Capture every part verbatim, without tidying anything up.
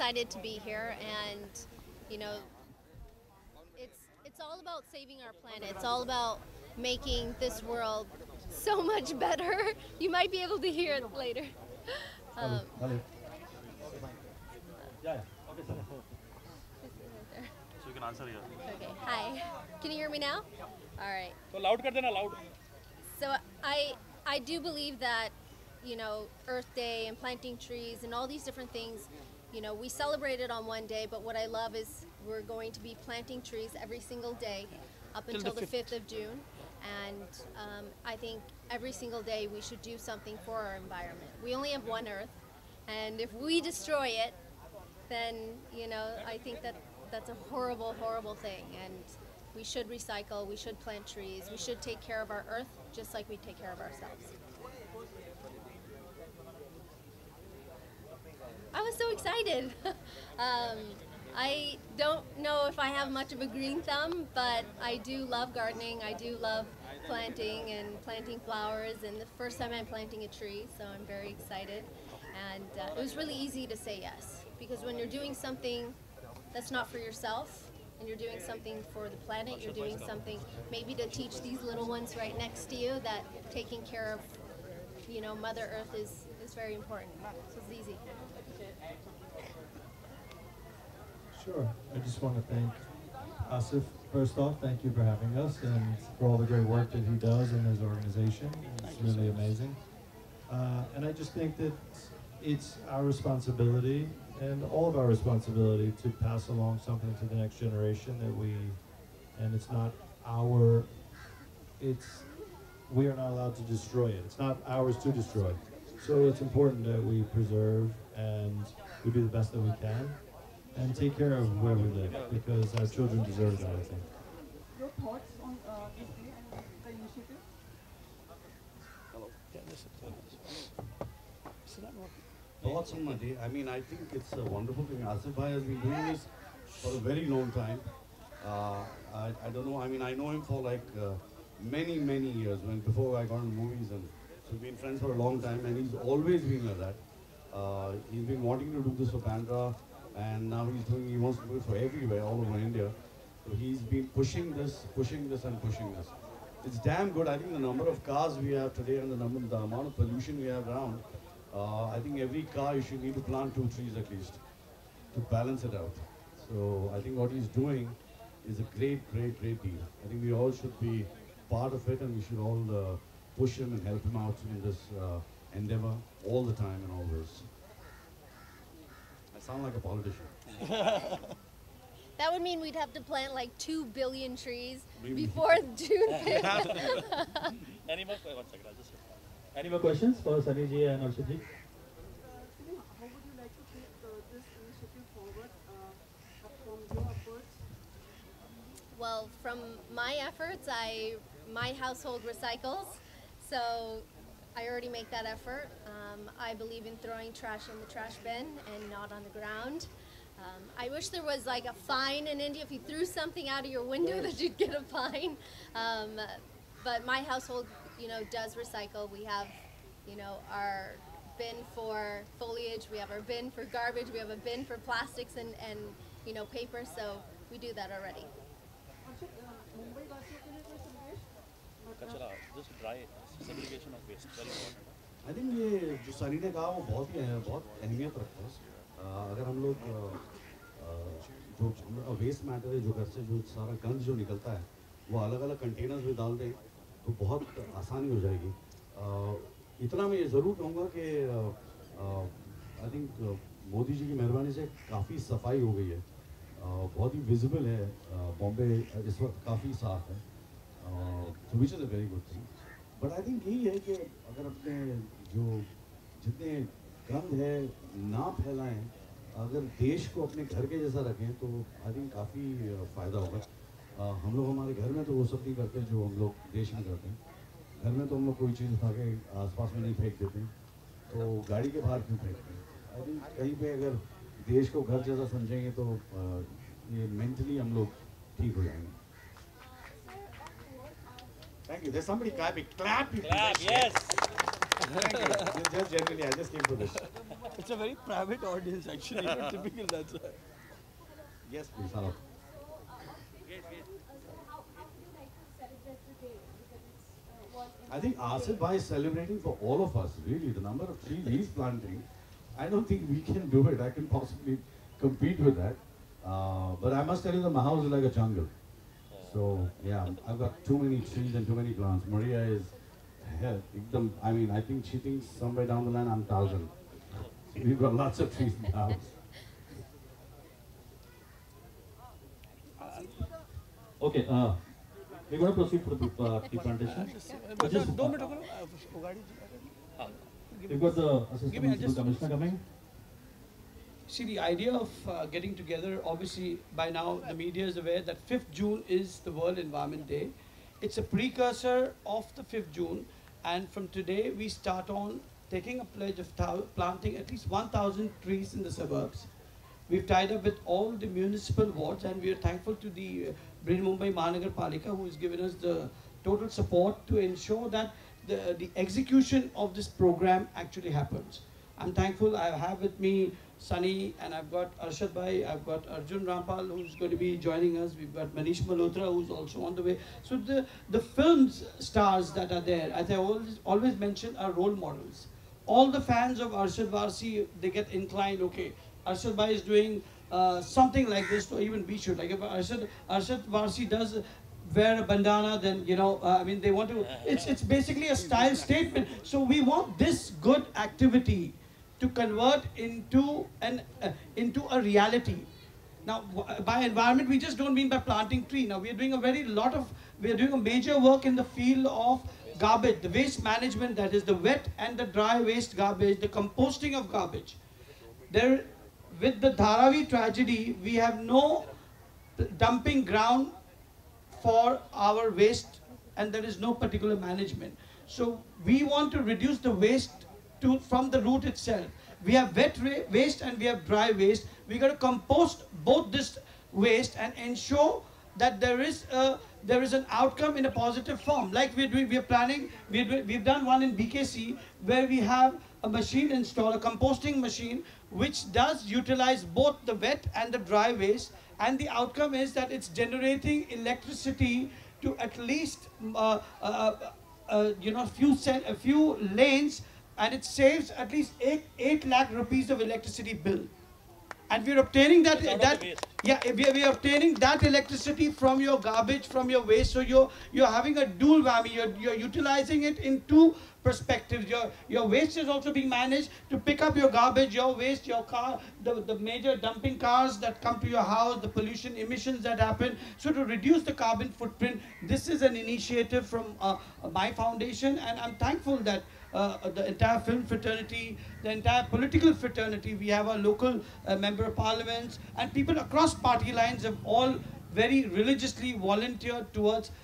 excited to be here, and you know, it's it's all about saving our planet. It's all about making this world so much better. You might be able to hear it later. Um, so you can answer here. Okay. Hi. Can you hear me now? All right. So loud, kar dena loud. So I I do believe that, you know, Earth Day and planting trees and all these different things, you know, we celebrate it on one day, but what I love is we're going to be planting trees every single day up until the fifth of June. And um, I think every single day we should do something for our environment. We only have one Earth, and if we destroy it, then, you know, I think that that's a horrible, horrible thing. And we should recycle, we should plant trees, we should take care of our Earth just like we take care of ourselves. I was so excited. um, I don't know if I have much of a green thumb, but I do love gardening. I do love planting and planting flowers, and the first time I'm planting a tree, so I'm very excited. And uh, it was really easy to say yes, because when you're doing something that's not for yourself, and you're doing something for the planet, you're doing something maybe to teach these little ones right next to you that taking care of, you know, Mother Earth is, is very important. So it's easy. Sure. I just want to thank Asif. First off, thank you for having us and for all the great work that he does in his organization. It's really amazing. Uh, and I just think that it's our responsibility and all of our responsibility to pass along something to the next generation that we, and it's not our, it's, we are not allowed to destroy it. It's not ours to destroy. So it's important that we preserve and we do the best that we can and take care of where we live, because our children deserve that, I think. Your thoughts on uh, this day and the initiative? Hello. Yeah, this is, this is not working. Thoughts on my day? I mean, I think it's a wonderful thing. Asif Bhai has been doing this for a very long time. Uh, I, I don't know, I mean, I know him for like uh, many, many years, when before I got into movies, and so we've been friends for a long time, and he's always been like that. Uh, he's been wanting to do this for Bandra, and now he's doing, he wants to do it for everywhere, all over India. So he's been pushing this, pushing this, and pushing this. It's damn good. I think the number of cars we have today and the number, the amount of pollution we have around, uh, I think every car you should need to plant two trees at least to balance it out. So I think what he's doing is a great, great, great deal. I think we all should be part of it, and we should all uh, push him and help him out in this uh, endeavor all the time and always. I sound like a politician. That would mean we'd have to plant like two billion trees Maybe. before June fifth. Any more questions? Any more questions for Sunny Ji and Arshad Ji? Uh, how would you like to take uh, this initiative forward uh, from your efforts? Well, from my efforts, I my household recycles, so I already make that effort. Um, I believe in throwing trash in the trash bin and not on the ground. Um, I wish there was like a fine in India. If you threw something out of your window, that you'd get a fine. Um, but my household, you know, does recycle. We have, you know, our bin for foliage. We have our bin for garbage. We have a bin for plastics and, and you know, paper. So we do that already. Just dry segregation of waste, very important. I think ये जो सानी ने कहा वो बहुत ही बहुत अहमियत रखता है. अगर हम लोग जो वेस्ट मैटर है, जो घर से जो सारा गंद जो निकलता है, वो अलग अलग कंटेनर्स में डाल दें तो बहुत आसानी हो जाएगी. इतना मैं ये ज़रूर कहूँगा कि आई थिंक मोदी जी की मेहरबानी से काफ़ी सफाई हो गई है, बहुत ही विजिबल है. बॉम्बे इस वक्त काफ़ी साफ है, तो which is a very good thing. But I think यही है कि अगर अपने जो जितने गंद है ना फैलाएं, अगर देश को अपने घर के जैसा रखें तो आई थिंक काफ़ी फ़ायदा होगा. uh, हम लोग हमारे घर में तो वो सब नहीं करते जो हम लोग देश में करते हैं. घर में तो हम लोग कोई चीज़ उठा के आसपास में नहीं फेंक देते, तो गाड़ी के बाहर क्यों फेंकते हैं. आई थिंक कहीं पर अगर देश को घर जैसा समझेंगे तो uh, ये मेंटली हम लोग ठीक हो जाएंगे. Thank you. There's somebody clapping. Clap. Clap. Yes. Thank you. Just generally, I just came for this. It's a very private audience actually, not typical, that's why. Yes, please. Hello. Yes, yes. How would you like to celebrate today? Because it was I think Asif bhai is celebrating for all of us, really. The number of trees he's planting, I don't think we can do it. I can possibly compete with that. Uh, but I must tell you that my house is like a jungle. So, yeah, I've got too many trees and too many plants. Maria is, I mean, I think she thinks somewhere down the line I'm thousand. We've got lots of trees in the house. Okay, uh, we're going to proceed for the uh, tea plantation. Uh, just, uh, we've got the Assistant Municipal Commissioner coming. See, the idea of uh, getting together, obviously, by now, the media is aware that fifth of June is the World Environment Day. It's a precursor of the fifth of June, and from today, we start on taking a pledge of planting at least one thousand trees in the suburbs. We've tied up with all the municipal wards, and we are thankful to the uh, Greater Mumbai Mahanagar Palika, who has given us the total support to ensure that the, the execution of this program actually happens. I'm thankful. I have with me Sunny, and I've got Arshad Bhai, I've got Arjun Rampal, who's going to be joining us. We've got Manish Malhotra, who's also on the way. So the, the film stars that are there, as I always, always mention, are role models. All the fans of Arshad Warsi, they get inclined, okay, Arshad Bhai is doing uh, something like this, so even we should. Like if Arshad, Arshad Warsi does wear a bandana, then, you know, uh, I mean, they want to, it's, it's basically a style statement. So we want this good activity to convert into an uh, into a reality. Now, by environment, we just don't mean by planting tree. Now, we are doing a very lot of we are doing a major work in the field of garbage, the waste management. That is the wet and the dry waste garbage, the composting of garbage. There, with the Dharavi tragedy, we have no dumping ground for our waste, and there is no particular management. So, we want to reduce the waste To, from the root itself. We have wet waste and we have dry waste. We got to compost both this waste and ensure that there is a, there is an outcome in a positive form. Like we're doing, we're planning. We're, we've done one in B K C where we have a machine installed, a composting machine, which does utilize both the wet and the dry waste. And the outcome is that it's generating electricity to at least uh, uh, uh, you know few cent, a few lanes. And it saves at least eight, eight lakh rupees of electricity bill. And we're obtaining that, that yeah, we're, we're obtaining that electricity from your garbage, from your waste. So you're, you're having a dual whammy. You're, you're utilizing it in two perspectives. Your, your waste is also being managed to pick up your garbage, your waste, your car, the, the major dumping cars that come to your house, the pollution emissions that happen. So to reduce the carbon footprint, this is an initiative from uh, my foundation. And I'm thankful that Uh, the entire film fraternity, the entire political fraternity, we have our local uh, member of parliaments, and people across party lines have all very religiously volunteered towards uh,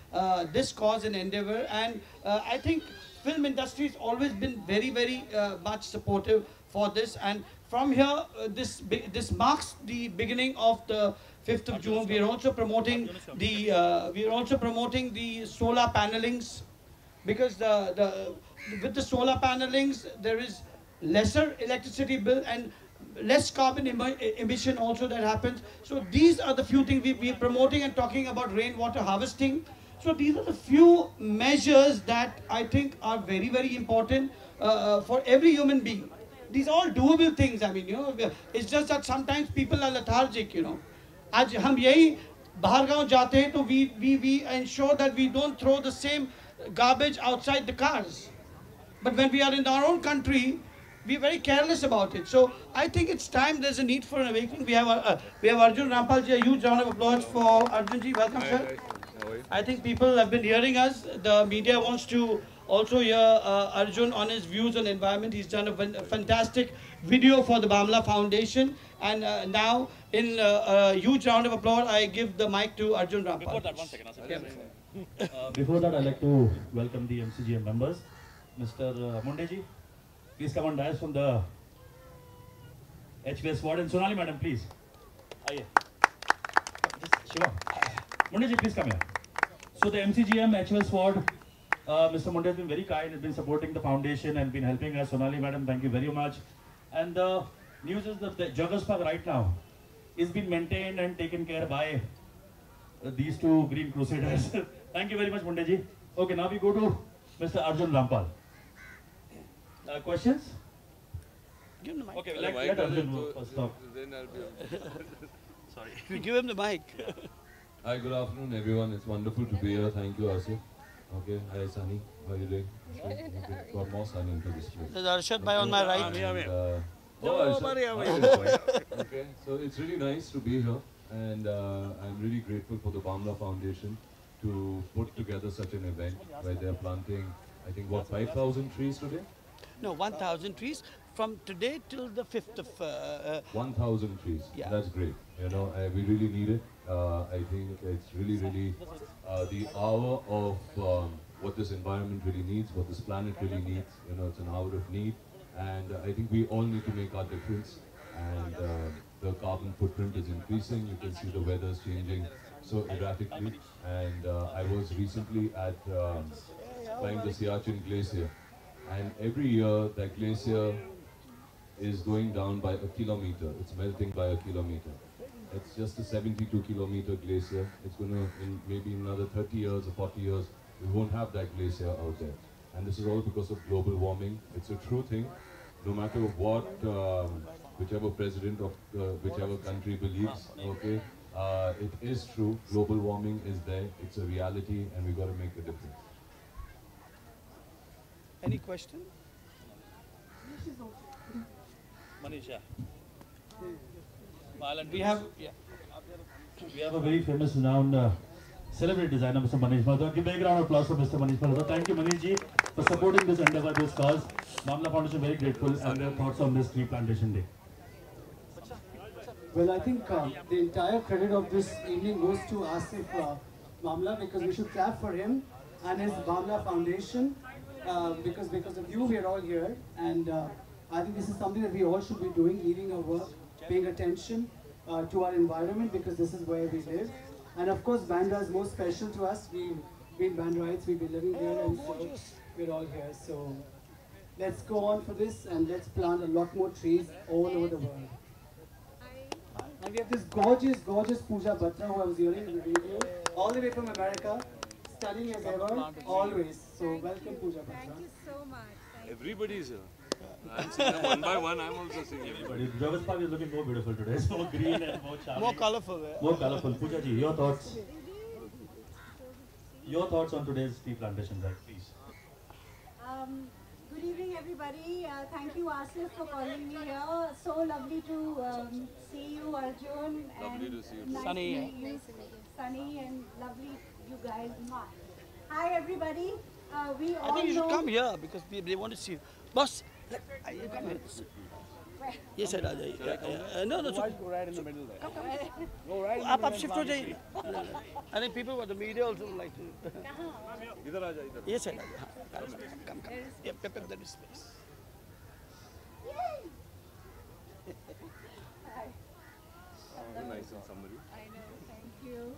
this cause and endeavor. And uh, I think film industry has always been very, very uh, much supportive for this. And from here, uh, this this marks the beginning of the fifth of June. We are also promoting the uh, we are also promoting the solar panelings, because the the with the solar panelings, there is lesser electricity bill and less carbon em emission also that happens. So these are the few things we, we are promoting and talking about rainwater harvesting. So these are the few measures that I think are very, very important uh, for every human being. These are all doable things. I mean, you know, it's just that sometimes people are lethargic, you know. Aaj hum yahi bahar gaon jaate hain, to we, we, we ensure that we don't throw the same garbage outside the cars. But when we are in our own country, we are very careless about it. So I think it's time. There's a need for an awakening. We have uh, we have Arjun Rampal ji. A huge round of applause for Arjun ji. Welcome, sir. I think people have been hearing us. The media wants to also hear uh, Arjun on his views on environment. He's done a fantastic video for the Bamla Foundation. And uh, now, in uh, a huge round of applause, I give the mic to Arjun Rampal. Before that, one second. Yeah. Uh, before that, I'd like to welcome the M C G M members. Mister Mundeji, please come and dance from the H V S ward. And Sonali madam, please. Aye. Shiva. Mundeji, please come here. So the M C G M H V S ward, uh, Mister Munde has been very kind, has been supporting the foundation and been helping us. Sonali madam, thank you very much. And the news is that the Joggas Park right now is being maintained and taken care by these two green crusaders. Thank you very much, Munde ji. Okay, now we go to Mister Arjun Rampal. Uh, questions? Give him the mic. Okay, well, like, let Arjun go first. Stop. Then I'll be on. Sorry. You give him the mic. Hi, good afternoon, everyone. It's wonderful to be here. Thank you, Asif. Okay, hi, Sani. How are you doing? Okay, got more Sani into this place. There's Arshad Bhai on my right. And, uh, oh, Arshad. Okay, so it's really nice to be here. And uh, I'm really grateful for the Bamla Foundation to put together such an event where they're planting, I think, what, five thousand trees today? No, one thousand trees from today till the fifth of... Uh, uh, one thousand trees, yeah. That's great. You know, I, we really need it. Uh, I think it's really, really uh, the hour of um, what this environment really needs, what this planet really needs. You know, it's an hour of need. And uh, I think we all need to make our difference. And uh, the carbon footprint is increasing. You can see the weather is changing so erratically. And uh, I was recently at um, climbing the Siachen Glacier. And every year, that glacier is going down by a kilometer. It's melting by a kilometer. It's just a seventy-two kilometer glacier. It's going to, in maybe another thirty years or forty years, we won't have that glacier out there. And this is all because of global warming. It's a true thing. No matter what, um, whichever president of uh, whichever country believes, okay, uh, it is true. Global warming is there. It's a reality, and we've got to make a difference. Any question? Manish, yeah. We have, yeah. We have a very famous, renowned, uh, celebrity designer, Mister Manish Malhotra. Give a big round of applause for Mister Manish Malhotra. Thank you, Manish ji, for supporting this endeavor, this cause. Bamla Foundation very grateful, and their thoughts on this tree plantation day. Well, I think uh, the entire credit of this evening goes to Asif uh, Bamla, because we should clap for him and his Bamla Foundation. Uh, because because of you, we are all here, and uh, I think this is something that we all should be doing, leading our work, paying attention uh, to our environment, because this is where we live. And of course, Bandra is more special to us. We've been Bandraites, we've been living here, and so we're all here. So let's go on for this, and let's plant a lot more trees all over the world. And we have this gorgeous, gorgeous Pooja Bhatra, who I was hearing in the video, all the way from America. Studying as ever, always. So welcome, Pooja Bhatra. Thank you so much. Everybody is here. I'm singing one by one. I'm also singing. Everybody. Joggas Park is looking more beautiful today. It's more green and more charming. More colorful. Eh? More colorful. Pooja ji, your thoughts. Your thoughts on today's tea plantation drive, please. Um, good evening, everybody. Uh, thank you, Asif, for calling me here. So lovely to um, see you, Arjun. Lovely to see you. Nice sunny. To meet you. Sunny and lovely. You guys, hi everybody. Uh, we all I think you should come here because we, they want to see you. Boss, look, are you coming? Yes, sir. No, no. So, go right in the middle there. Come, come. Go right in the middle. Up, shift today. I think people with the media also like to. Yes, sir. Come, come. Yep, yep, yep. There is space. Yay! Very nice on somebody. I know. Thank you.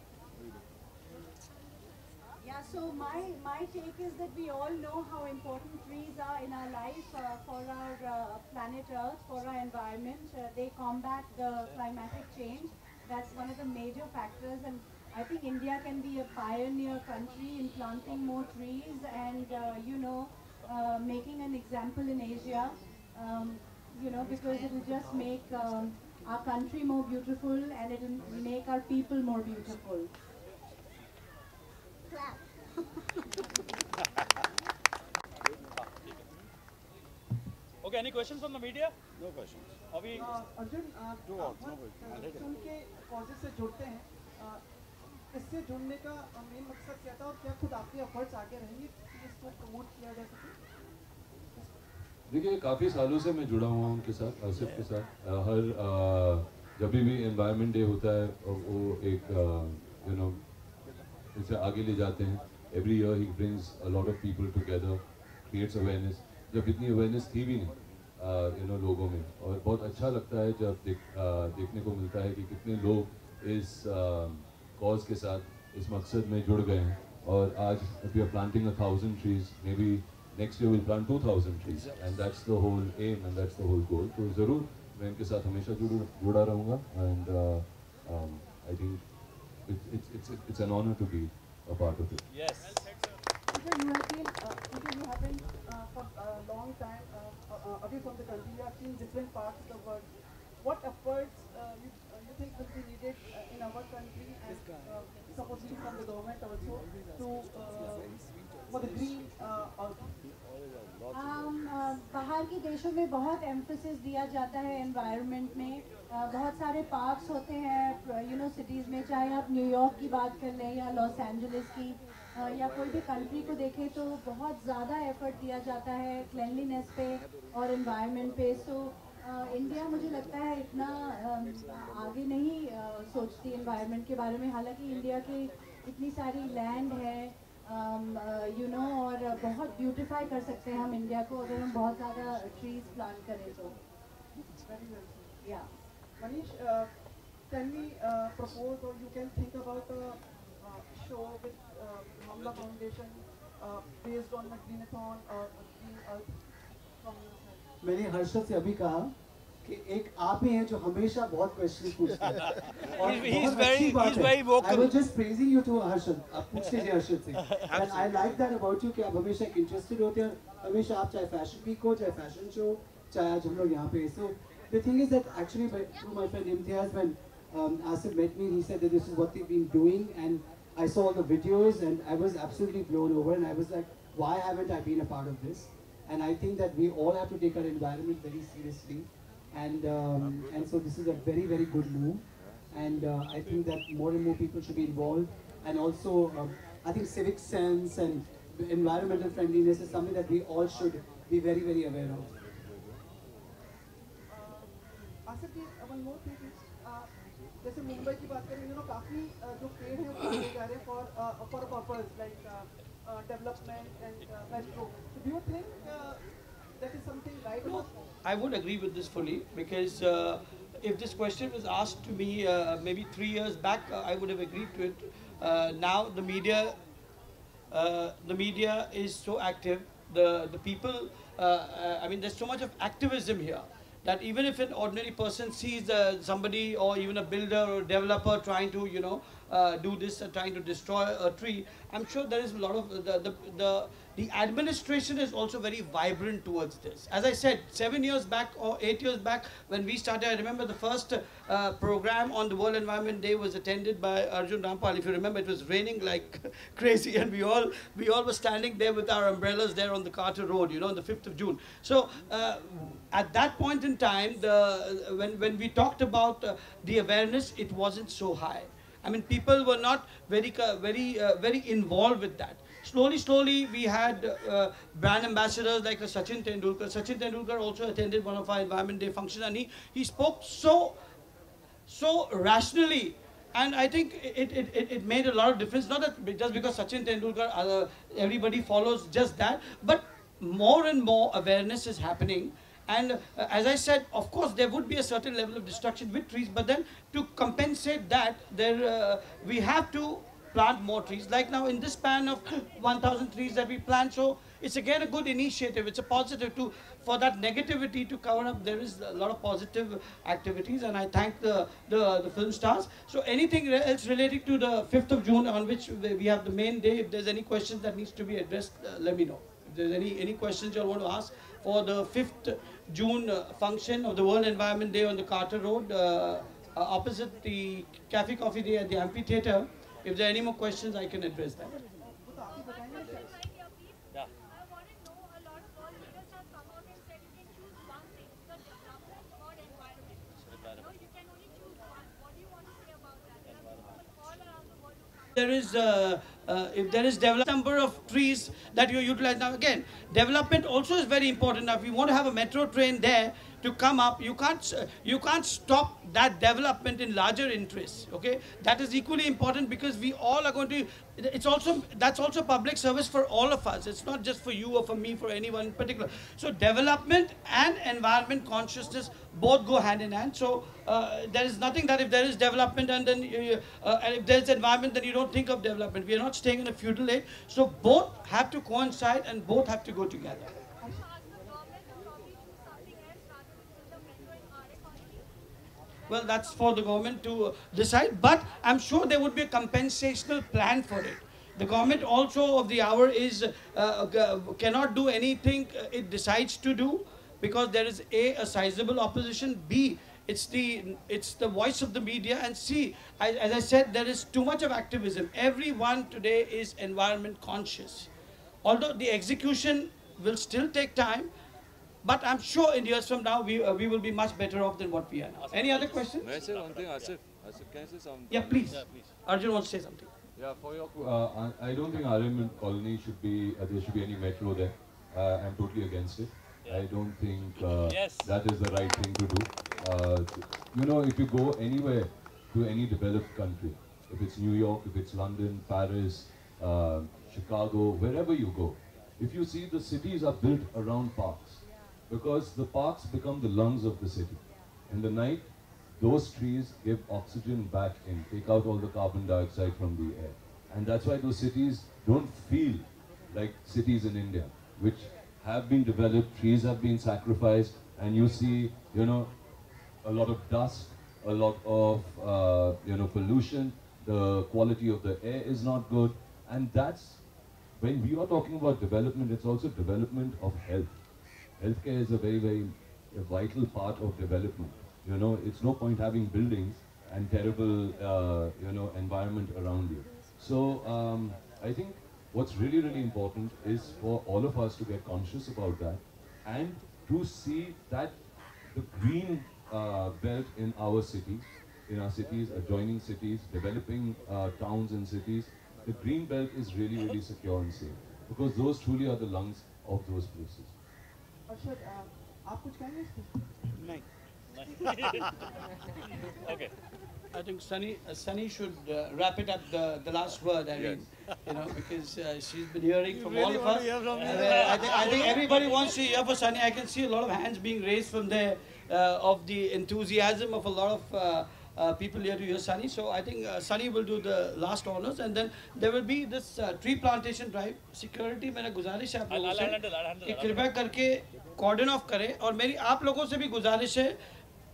Yeah, so my, my take is that we all know how important trees are in our life uh, for our uh, planet Earth, for our environment. Uh, they combat the climatic change. That's one of the major factors, and I think India can be a pioneer country in planting more trees and, uh, you know, uh, making an example in Asia, um, you know, because it will just make um, our country more beautiful, and it will make our people more beautiful. Okay, any questions from the media? No questions. Are we? Arjun, do all. No questions. उनके causes से जुड़ते हैं. इससे जुड़ने का main मकसद क्या था और क्या खुद आपके efforts आगे रहेंगे इसको promote किया जा सके? देखिए, काफी सालों से मैं जुड़ा हुआ हूँ उनके साथ, आसिफ के साथ. हर जब भी environment day होता है, वो एक you know इसे आगे ले जाते हैं. Every year he brings a lot of people together, creates awareness. जब इतनी awareness थी भी नहीं, you know, लोगों में, और बहुत अच्छा लगता है जब देख, uh, देखने को मिलता है कि कितने लोग इस cause uh, के साथ, इस मकसद में जुड़ गए हैं. और आज we are planting a thousand trees, maybe next year we'll plant two thousand trees, and that's the whole aim and that's the whole goal. So, जरूर मैं इनके साथ हमेशा जुड़ा रहूँगा, and uh, um, I think it's it's it's it's an honor to be a part of it. Yes. Because you have been, uh, because you have been uh, for a long time uh, uh, away from the country, you have seen different parts of the world. What efforts uh, you uh, you think will be needed uh, in our country and uh, supposedly from the government also to uh, for the green uh, outcome? Um, uh, बाहर के देशों में बहुत emphasis दिया जाता है environment में. uh, बहुत सारे पार्क्स होते हैं यू नो सिटीज़ में, चाहे आप न्यूयॉर्क की बात कर लें या लॉस एंजलिस की uh, या कोई भी कंट्री को देखें, तो बहुत ज़्यादा एफर्ट दिया जाता है क्लेनलीनेस पे और एनवायरनमेंट पे. सो so, इंडिया uh, मुझे लगता है इतना uh, आगे नहीं uh, सोचती एनवायरनमेंट के बारे में. हालाँकि इंडिया की इतनी सारी लैंड है यू नो, और बहुत ब्यूटिफाई कर सकते हैं हम इंडिया को अगर हम बहुत ज़्यादा ट्रीज प्लांट करें तो. या मनीष, कैन वी प्रपोज और you can think about a show with Bamla foundation based on greenthon और ग्रीन अर्थ? मैंने हर्षद से अभी कहा कि एक आप ही हैं जो हमेशा बहुत क्वेश्चन पूछते हैं और बहुत अच्छी बात है. I was just praising you to Harshad. आप पूछते हैं हर्षद से and I like that about you कि आप हमेशा इंटरेस्टेड होते हैं. हमेशा आप चाहे फैशन वीक हो, चाहे फैशन शो, चाहे आज हम लोग यहाँ पे. So the thing is that actually through my friend Imtiaz, when um, Asif met me, he said that this is what they've been doing, and I saw all the videos and I was absolutely blown over, and I was like, why haven't I been a part of this? And I think that we all have to take our environment very seriously. And um, and so this is a very very good move, and uh, I think that more and more people should be involved. And also, um, I think civic sense and environmental friendliness is something that we all should be very very aware of. Asif ji, one more thing is, जैसे मुंबई की बात करें, इन्होंने काफी जो पेड़ हैं वो लगाए जा रहे हैं for for purpose like development and metro. Do you think that is something right? I would agree with this fully, because uh, if this question was asked to me uh, maybe three years back, uh, I would have agreed to it. Uh, now the media, uh, the media is so active. The the people, uh, uh, I mean, there's so much of activism here that even if an ordinary person sees uh, somebody or even a builder or developer trying to, you know, uh, do this, uh, trying to destroy a tree, I'm sure there is a lot of the the. the The administration is also very vibrant towards this. As I said, seven years back or eight years back, when we started, I remember the first uh, program on the World Environment Day was attended by Arjun Rampal. If you remember, it was raining like crazy, and we all we all were standing there with our umbrellas there on the Carter Road, you know, on the fifth of June. So uh, at that point in time, the when when we talked about uh, the awareness, it wasn't so high. I mean, people were not very very uh, very involved with that. Slowly, slowly, we had uh, brand ambassadors like Sachin Tendulkar. Sachin Tendulkar also attended one of our Environment Day functions, and he, he spoke so, so rationally. And I think it, it, it, it made a lot of difference. Not that just because Sachin Tendulkar, uh, everybody follows just that, but more and more awareness is happening. And uh, as I said, of course, there would be a certain level of destruction with trees, but then to compensate that, there uh, we have to plant more trees. Like now, in this span of one thousand trees that we plant, so it's again a good initiative. It's a positive to for that negativity to cover up. There is a lot of positive activities, and I thank the the, the film stars. So anything else relating to the fifth of June, on which we have the main day. If there's any questions that needs to be addressed, uh, let me know. If there's any any questions you want to ask for the fifth June uh, function of the World Environment Day on the Carter Road, uh, uh, opposite the Cafe Coffee Day at the amphitheater. If there are any more questions, I can address that. Yeah. I want to know, a lot of world leaders have come out and said you can choose one thing, the development or environment. No, you can only choose one. What do you want to say about that? There are people all around the world who come. There is, uh, uh, if there is developed number of trees that you utilize now. Again, development also is very important. Now, if you want to have a metro train there, to come up. You can't, you can't stop that development in larger interests. Okay, that is equally important because we all are going to. It's also that's also public service for all of us. It's not just for you or for me, for anyone in particular. So development and environment consciousness both go hand in hand. So uh, there is nothing that if there is development and then uh, uh, and if there is environment, then you don't think of development. We are not staying in a feudal age. So both have to coincide and both have to go together. Well, that's for the government to decide, but I'm sure there would be a compensational plan for it. The government also of the hour is uh, cannot do anything it decides to do because there is a, a sizable opposition, B, it's the it's the voice of the media, and C, I, as I said, there is too much of activism. Everyone today is environment conscious. Although the execution will still take time, but I'm sure in years from now we uh, we will be much better off than what we are now. Any other questions? May I say one thing, Asif? Asif, can I say something? Yeah, please. Yeah, please. Arjun wants to say something. Yeah, for your, uh, I don't think Aryan Colony should be uh, there should be any metro there. Uh, I'm totally against it. Yeah. I don't think uh, yes. that is the right thing to do. Uh, you know, if you go anywhere to any developed country, if it's New York, if it's London, Paris, uh, Chicago, wherever you go, if you see the cities are built around parks. Because the parks become the lungs of the city. In the night, those trees give oxygen back in, take out all the carbon dioxide from the air. And that's why those cities don't feel like cities in India, which have been developed, trees have been sacrificed, and you see, you know, a lot of dust, a lot of, uh, you know, pollution, the quality of the air is not good. And that's, when we are talking about development, it's also development of health. Healthcare is a very, very a vital part of development. You know, it's no point having buildings and terrible, uh, you know, environment around you. So um, I think what's really, really important is for all of us to get conscious about that and to see that the green uh, belt in our cities, in our cities, adjoining cities, developing uh, towns and cities, the green belt is really, really secure and safe because those truly are the lungs of those places. Arshad, uh, आप कुछ कहेंगे इसमें? नहीं. Okay. I think Sunny, uh, Sunny should uh, wrap it up the the last word. I yes. mean, you know, because uh, she's been hearing you from really all of us. Uh, I think I think everybody wants to hear for Sunny. I can see a lot of hands being raised from there uh, of the enthusiasm of a lot of uh, uh, people here to hear Sunny. So I think uh, Sunny will do the last honors, and then there will be this uh, tree plantation drive. Security, मेरा गुजारिश है आप लोगों से कि कृपया करके cordon off करें और मेरी आप लोगों से भी गुजारिश है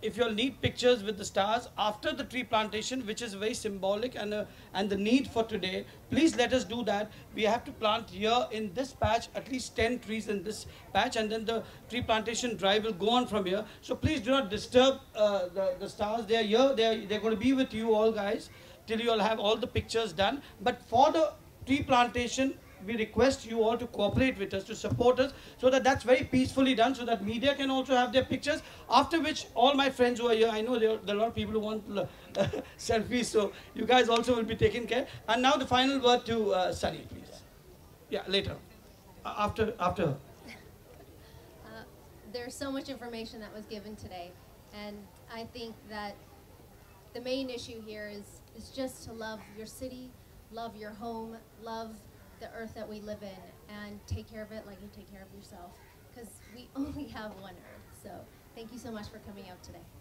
if you'll need pictures with the stars after the tree plantation, which is very symbolic and uh, and the need for today, please let us do that. We have to plant here in this patch at least ten trees in this patch, and then the tree plantation drive will go on from here. So please do not disturb uh, the the stars. They are here. They are, they're going to be with you all guys till you all have all the pictures done. But for the tree plantation, we request you all to cooperate with us, to support us, so that that's very peacefully done, so that media can also have their pictures. After which, all my friends who are here, I know there are, there are a lot of people who want uh, selfies, so you guys also will be taken care. And now the final word to uh, Sunny, please. Yeah, later. Uh, after, after her. Uh, there's so much information that was given today, and I think that the main issue here is is just to love your city, love your home, love the earth that we live in, and take care of it like you take care of yourself, because we only have one earth. So thank you so much for coming out today.